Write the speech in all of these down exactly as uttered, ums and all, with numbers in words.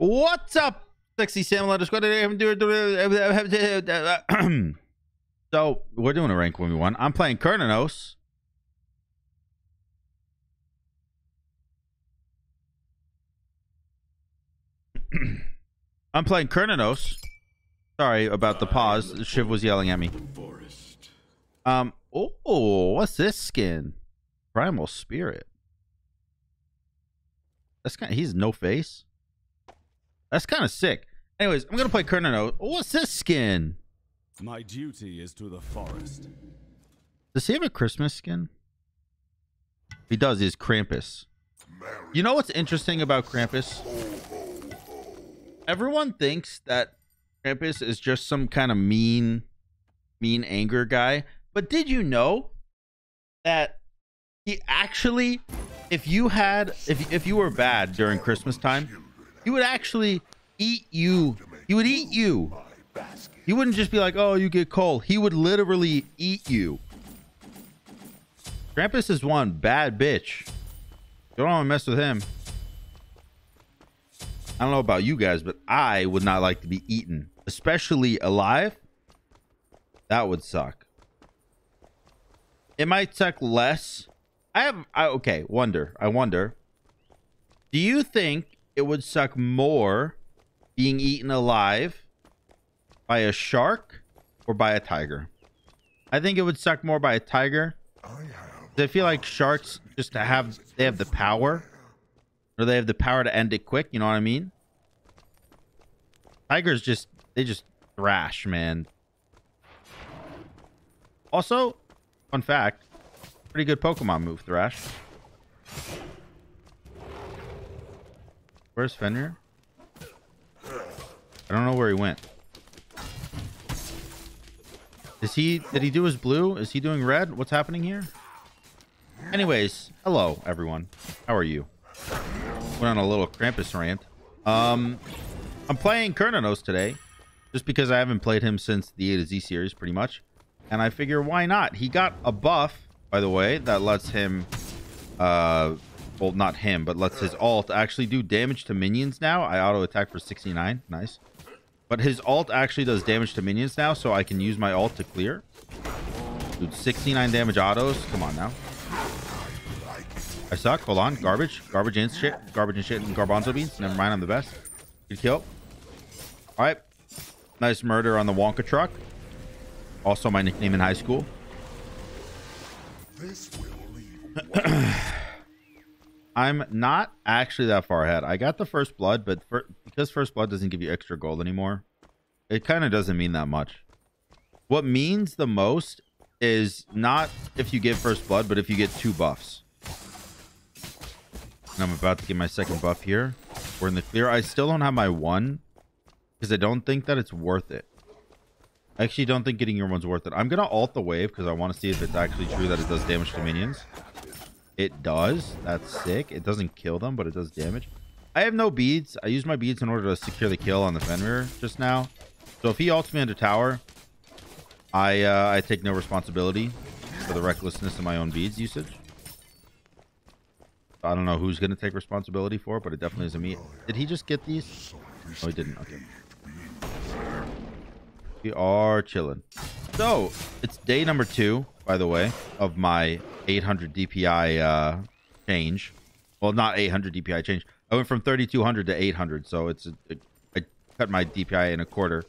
What's up, sexy Samlet Squad? So we're doing a rank when we won. I'm playing Cernunnos. I'm playing Cernunnos. Sorry about the pause. Shiv was yelling at me. Um. Oh, what's this skin? Primal Spirit. That's kind of, he's no face. That's kind of sick. Anyways, I'm gonna play Cernunnos. Oh, what's this skin? My duty is to the forest. Does he have a Christmas skin? If he does, he's Krampus. You know what's interesting about Krampus? Everyone thinks that Krampus is just some kind of mean, mean anger guy. But did you know that he actually, if you had, if, if you were bad during Christmas time, he would actually eat you. He would eat you. He wouldn't just be like, oh, you get cold. He would literally eat you. Krampus is one bad bitch. Don't want to mess with him. I don't know about you guys, but I would not like to be eaten, especially alive. That would suck. It might suck less. I have, I, okay, wonder. I wonder. Do you think it would suck more being eaten alive by a shark or by a tiger? I think it would suck more by a tiger. I feel like sharks just have, they have the power. Or they have the power to end it quick. You know what I mean? Tigers just, they just thrash, man. Also, fun fact, pretty good Pokemon move, Thrash. Where's Fenrir? I don't know where he went. Is he, did he do his blue? Is he doing red? What's happening here? Anyways, hello everyone. How are you? Went on a little Krampus rant. Um, I'm playing Cernunnos today, just because I haven't played him since the A to Z series, pretty much. And I figure, why not? He got a buff, by the way, that lets him, uh, well, not him, but lets his alt actually do damage to minions now. I auto attack for sixty-nine. Nice. But his alt actually does damage to minions now, so I can use my alt to clear. Dude, sixty-nine damage autos. Come on now. I suck. Hold on. Garbage. Garbage and shit. Garbage and shit and garbanzo beans. Never mind. I'm the best. Good kill. All right. Nice murder on the Wonka truck. Also my nickname in high school. This will leave. I'm not actually that far ahead. I got the first blood, but for, because first blood doesn't give you extra gold anymore, it kind of doesn't mean that much. What means the most is not if you get first blood, but if you get two buffs. And I'm about to get my second buff here. We're in the clear. I still don't have my one because I don't think that it's worth it. I actually don't think getting your one's worth it. I'm going to alt the wave because I want to see if it's actually true that it does damage to minions. It does. That's sick. It doesn't kill them, but it does damage. I have no beads. I used my beads in order to secure the kill on the Fenrir just now. So if he ults me under tower, I, uh, I take no responsibility for the recklessness of my own beads usage. I don't know who's going to take responsibility for it, but it definitely isn't me. Did he just get these? Oh, he didn't. Okay. We are chilling. So it's day number two, by the way, of my eight hundred D P I uh, change. Well, not eight hundred D P I change. I went from thirty-two hundred to eight hundred. So it's a, it, I cut my D P I in a quarter.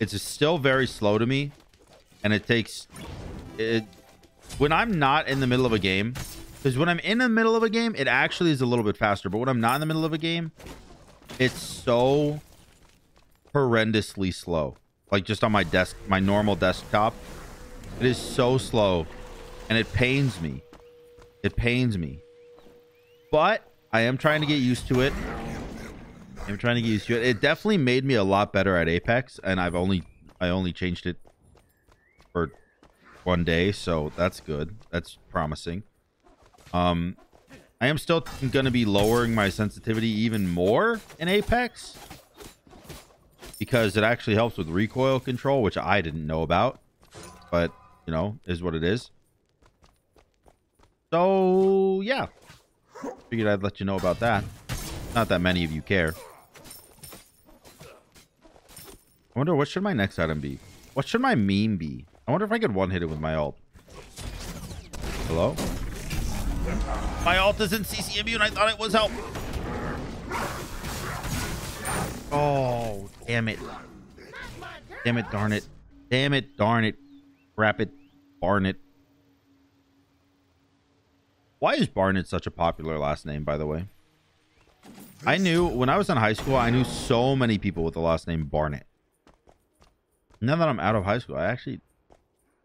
It's still very slow to me. And it takes it when I'm not in the middle of a game, because when I'm in the middle of a game, it actually is a little bit faster. But when I'm not in the middle of a game, it's so horrendously slow. Like just on my desk, my normal desktop. It is so slow and it pains me. It pains me. But I am trying to get used to it. I'm trying to get used to it. It definitely made me a lot better at Apex, and I've only I only changed it for one day, so that's good. That's promising. Um I am still going to be lowering my sensitivity even more in Apex, because it actually helps with recoil control, which I didn't know about, but you know, is what it is. So yeah, figured I'd let you know about that. Not that many of you care. I wonder what should my next item be? What should my meme be? I wonder if I could one-hit it with my ult. Hello? My ult is in C C M U and I thought it was help. Oh, damn it. Damn it, darn it. Damn it, darn it. Crap it, Barnett. Why is Barnett such a popular last name, by the way? I knew when I was in high school, I knew so many people with the last name Barnett. Now that I'm out of high school, I actually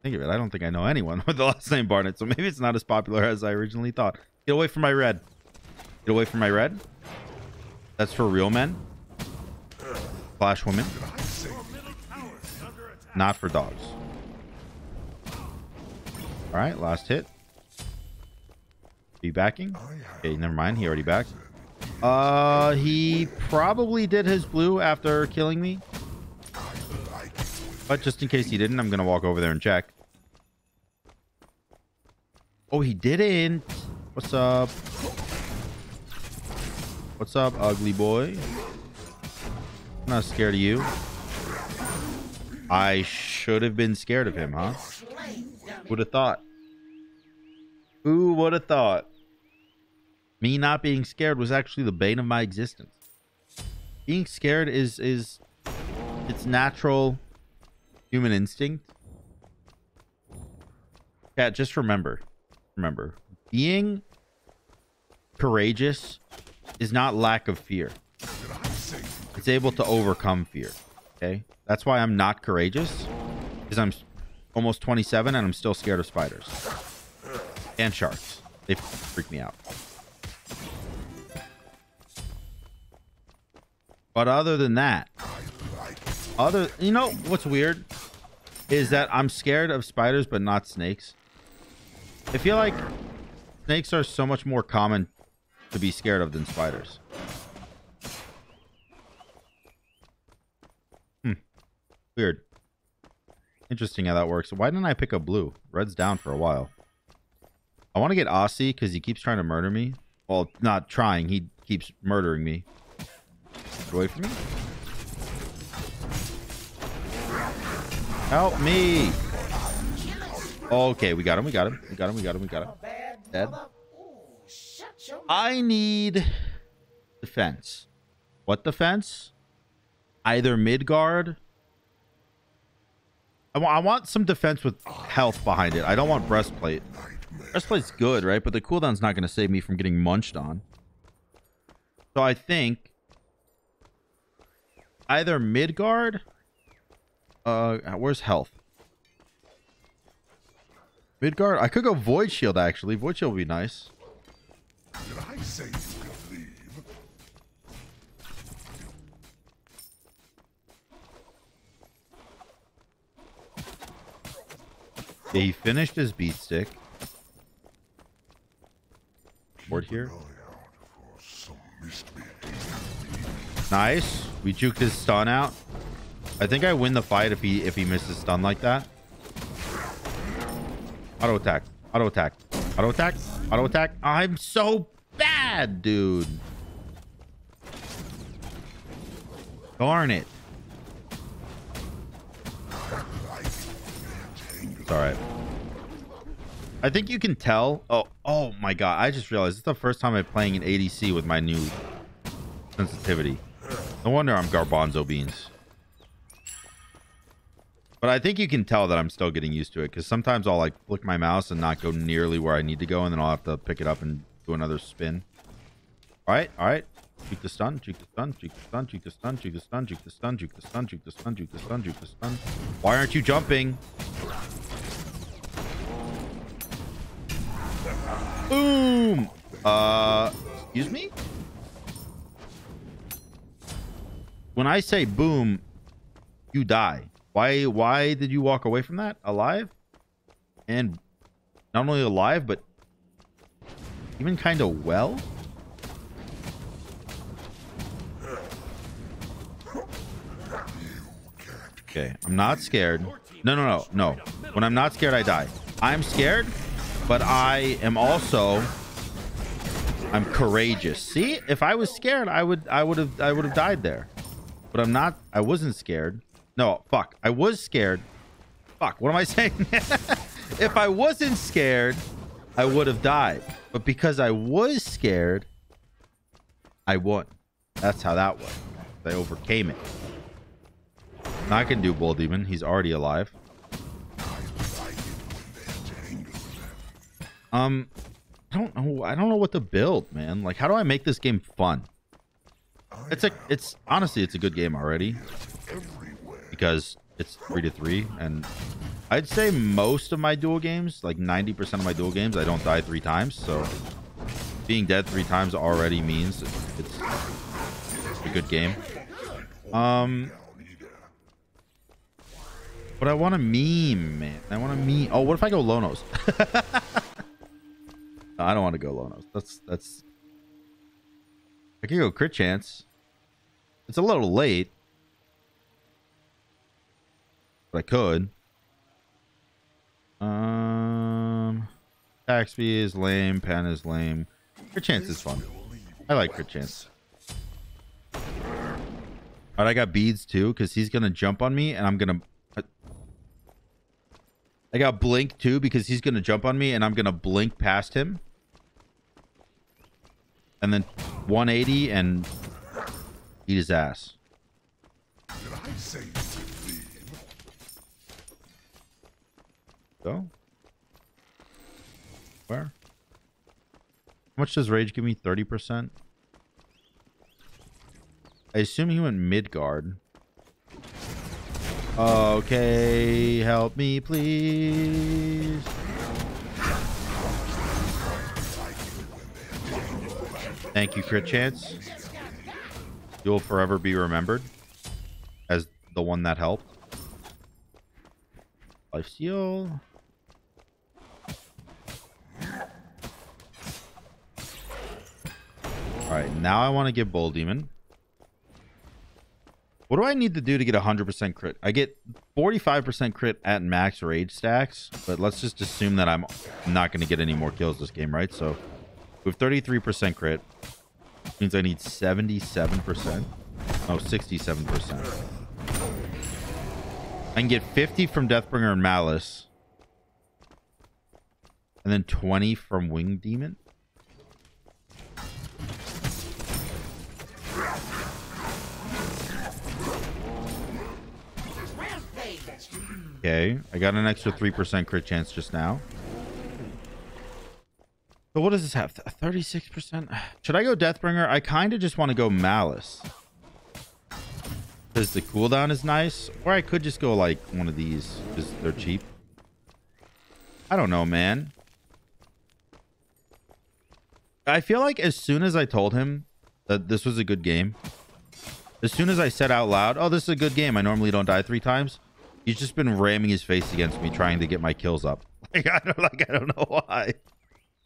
think of it. I don't think I know anyone with the last name Barnett, so maybe it's not as popular as I originally thought. Get away from my red. Get away from my red. That's for real men. Flash women. Not for dogs. All right, last hit. Be backing. Okay, never mind. He already backed. Uh, he probably did his blue after killing me. But just in case he didn't, I'm going to walk over there and check. Oh, he didn't. What's up? What's up, ugly boy? I'm not scared of you. I should have been scared of him, huh? Would have thought. Who would have thought? Me not being scared was actually the bane of my existence. Being scared is, is it's natural human instinct. Yeah, just remember, remember, being courageous is not lack of fear. It's able to overcome fear. Okay. That's why I'm not courageous, because I'm almost twenty-seven and I'm still scared of spiders. And sharks. They freak me out. But other than that, other, you know, what's weird is that I'm scared of spiders, but not snakes. I feel like snakes are so much more common to be scared of than spiders. Hmm. Weird. Interesting how that works. Why didn't I pick up blue? Red's down for a while. I want to get Aussie because he keeps trying to murder me. Well, not trying. He keeps murdering me. Get away from me. Help me. Okay, we got him. We got him. We got him. We got him. We got him. Dead. I need defense. What defense? Either Mid Guard. I, I want some defense with health behind it. I don't want breastplate. Breastplate's good, right? But the cooldown's not going to save me from getting munched on. So I think either Mid Guard. Uh, where's health? Mid Guard. I could go Void Shield, actually. Void Shield would be nice. Did I say you could leave? Yeah, he finished his Beat Stick. Board here. Nice. We juked his stun out. I think I win the fight if he if he misses stun like that. Auto attack. Auto attack. Auto attack. Auto attack. I'm so bad, dude. Darn it. It's all right. I think you can tell. Oh, oh my God. I just realized it's the first time I'm playing an A D C with my new sensitivity. No wonder I'm garbanzo beans. But I think you can tell that I'm still getting used to it, because sometimes I'll like flick my mouse and not go nearly where I need to go, and then I'll have to pick it up and do another spin. All right. All right. Juke the stun. Juke the stun. Juke the stun. Juke the stun. Juke the stun. Juke the stun. Juke the stun. Juke the stun. Juke the stun. Juke the stun. Why aren't you jumping? Boom! Uh, excuse me? When I say boom, you die. Why, why did you walk away from that? Alive? And not only alive, but even kind of well? Okay, I'm not scared. No, no, no, no. When I'm not scared, I die. I'm scared? But I am also, I'm courageous. See, if I was scared, I would, I would have, I would have died there. But I'm not, I wasn't scared. No, fuck. I was scared. Fuck, what am I saying? If I wasn't scared, I would have died. But because I was scared, I won. That's how that was. I overcame it. Now I can do Bull Demon. He's already alive. Um, I don't know. I don't know what to build, man. Like, how do I make this game fun? It's a. It's honestly, it's a good game already. Because it's three to three, and I'd say most of my duel games, like ninety percent of my duel games, I don't die three times. So being dead three times already means it's, it's a good game. Um, but I want a meme, man. I want a meme. Oh, what if I go Lonos? No, I don't want to go Lonos. That's that's. I could go Crit Chance. It's a little late. But I could. Um, attack speed is lame. Pan is lame. Crit Chance is fun. I like Crit Chance. All right, I got beads too, because he's gonna jump on me, and I'm gonna. I got blink too, because he's gonna jump on me, and I'm gonna blink past him, and then one eighty and eat his ass. Did I say so? Where? How much does rage give me? thirty percent. I assume he went Mid Guard. Okay, help me, please. Thank you, Crit Chance. You'll forever be remembered as the one that helped. Life Steal. All right, now I want to get Bull Demon. What do I need to do to get one hundred percent crit? I get forty-five percent crit at max rage stacks, but let's just assume that I'm not going to get any more kills this game, right? So we have thirty-three percent crit, which means I need seventy-seven percent. Oh, sixty-seven percent. I can get fifty from Deathbringer and Malice, and then twenty from Wing Demon. Okay, I got an extra three percent crit chance just now. So what does this have? thirty-six percent? Should I go Deathbringer? I kind of just want to go Malice. Because the cooldown is nice. Or I could just go like one of these. Because they're cheap. I don't know, man. I feel like as soon as I told him that this was a good game. As soon as I said out loud, oh, this is a good game. I normally don't die three times. He's just been ramming his face against me, trying to get my kills up. Like, I don't, like, I don't know why.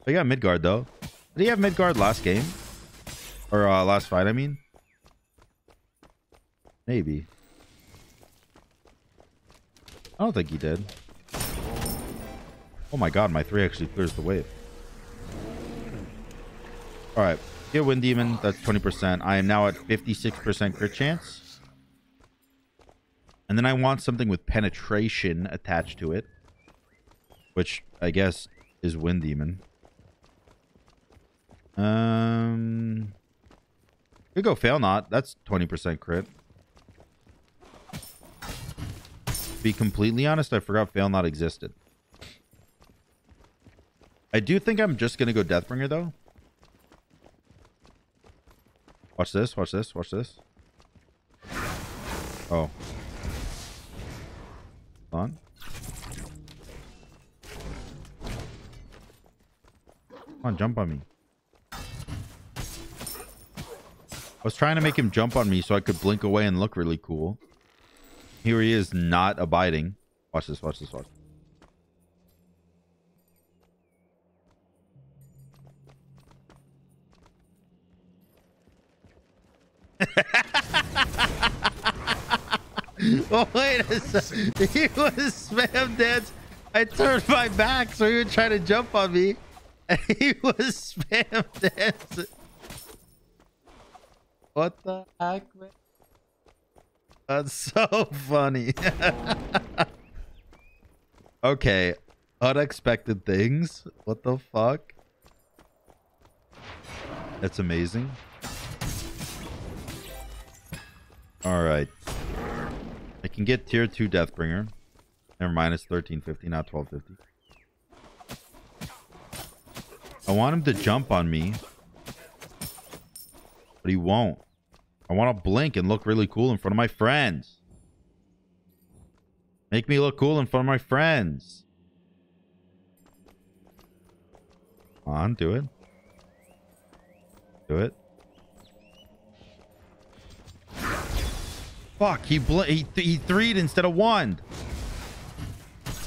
They got Midgard, though. Did he have Midgard last game? Or uh, last fight, I mean? Maybe. I don't think he did. Oh my god, my three actually clears the wave. Alright. Get Wind Demon. That's twenty percent. I am now at fifty-six percent crit chance. And then I want something with penetration attached to it, which I guess is Wind Demon. Um, could go Failnought. That's twenty percent crit. To be completely honest, I forgot Failnought existed. I do think I'm just gonna go Deathbringer though. Watch this. Watch this. Watch this. Oh. On. Come on, jump on me. I was trying to make him jump on me so I could blink away and look really cool. Here he is, not abiding. Watch this, watch this, watch. Oh, wait a second. He was spam dance. I turned my back, so he would try to jump on me. And he was spam dancing. What the heck, man? That's so funny. Okay. Unexpected things. What the fuck? That's amazing. Alright. I can get tier two Deathbringer. Never mind, it's thirteen fifty, not twelve fifty. I want him to jump on me, but he won't. I want to blink and look really cool in front of my friends. Make me look cool in front of my friends. Come on, do it. Do it. Fuck, he bl he, th he three'd instead of one.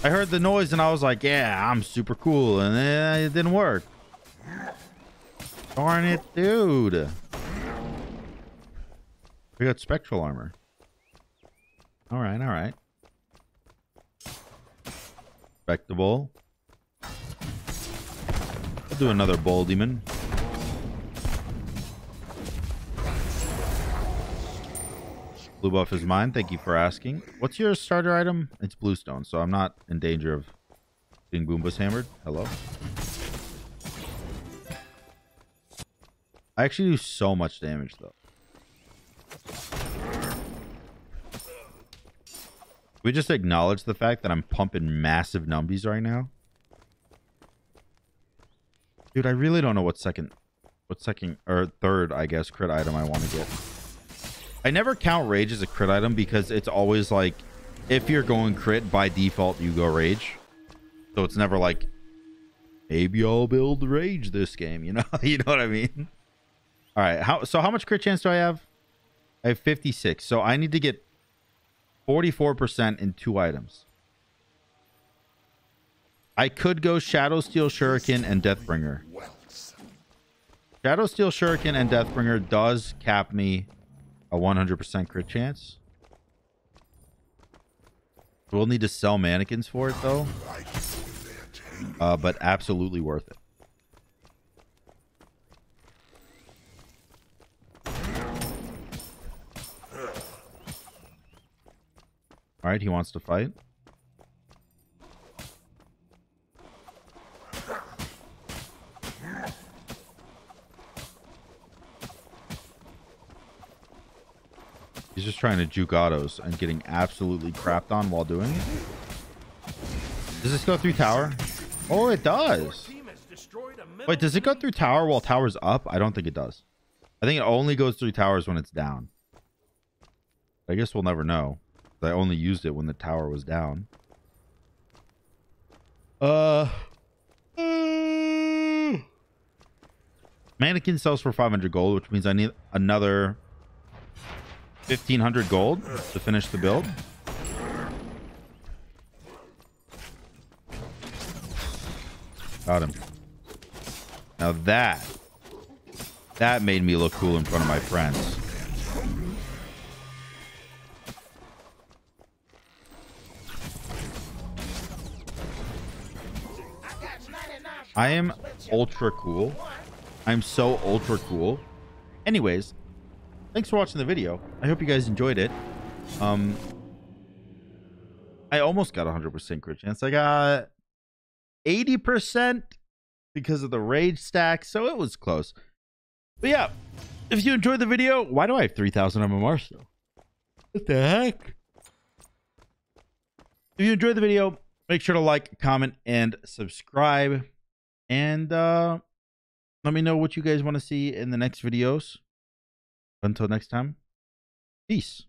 I heard the noise and I was like, yeah, I'm super cool. And then it didn't work. Darn it, dude. We got spectral armor. All right, all right. Respectable. I'll do another bull demon. Blue buff is mine. Thank you for asking. What's your starter item? It's Bluestone, so I'm not in danger of being Boombas hammered. Hello. I actually do so much damage, though. We just acknowledge the fact that I'm pumping massive numbies right now. Dude, I really don't know what second, what second or third, I guess, crit item I want to get. I never count rage as a crit item because it's always like, if you're going crit, by default, you go rage. So it's never like, maybe I'll build rage this game, you know? You know what I mean? All right, how, so how much crit chance do I have? I have fifty-six, so I need to get forty-four percent in two items. I could go Shadowsteel Shuriken and Deathbringer. Shadowsteel Shuriken and Deathbringer does cap me a one hundred percent crit chance. We'll need to sell mannequins for it, though. Uh, but absolutely worth it. All right, he wants to fight. He's just trying to juke autos and getting absolutely crapped on while doing it. Does this go through tower? Oh, it does. Wait, does it go through tower while tower's up? I don't think it does. I think it only goes through towers when it's down. I guess we'll never know. I only used it when the tower was down. Uh, mm. Mannequin sells for five hundred gold, which means I need another fifteen hundred gold to finish the build. Got him. Now that, that made me look cool in front of my friends. I am ultra cool. I'm so ultra cool. Anyways, thanks for watching the video. I hope you guys enjoyed it. Um, I almost got one hundred percent crit chance. I got eighty percent because of the rage stack, so it was close. But yeah, if you enjoyed the video, why do I have three thousand M M R still? What the heck? If you enjoyed the video, make sure to like, comment, and subscribe. And uh, let me know what you guys want to see in the next videos. Until next time, peace.